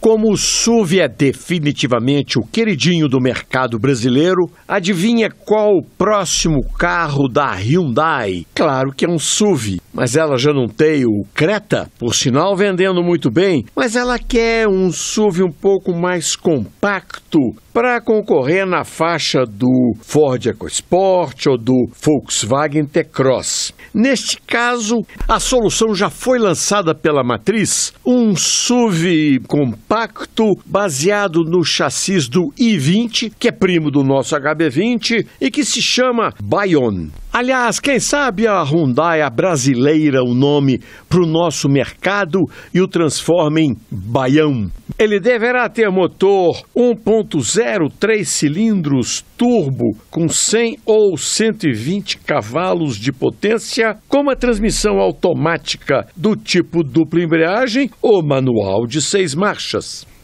Como o SUV é definitivamente o queridinho do mercado brasileiro, adivinha qual o próximo carro da Hyundai? Claro que é um SUV, mas ela já não tem o Creta, por sinal vendendo muito bem, mas ela quer um SUV um pouco mais compacto para concorrer na faixa do Ford EcoSport ou do Volkswagen T-Cross. Neste caso, a solução já foi lançada pela matriz, um SUV compacto baseado no chassis do i20, que é primo do nosso HB20 e que se chama Bayon. Aliás, quem sabe a Hyundai abrasileira o nome para o nosso mercado e o transforma em Bayon. Ele deverá ter motor 1.0, 3 cilindros, turbo, com 100 ou 120 cavalos de potência, com uma transmissão automática do tipo dupla embreagem ou manual de 6 marchas.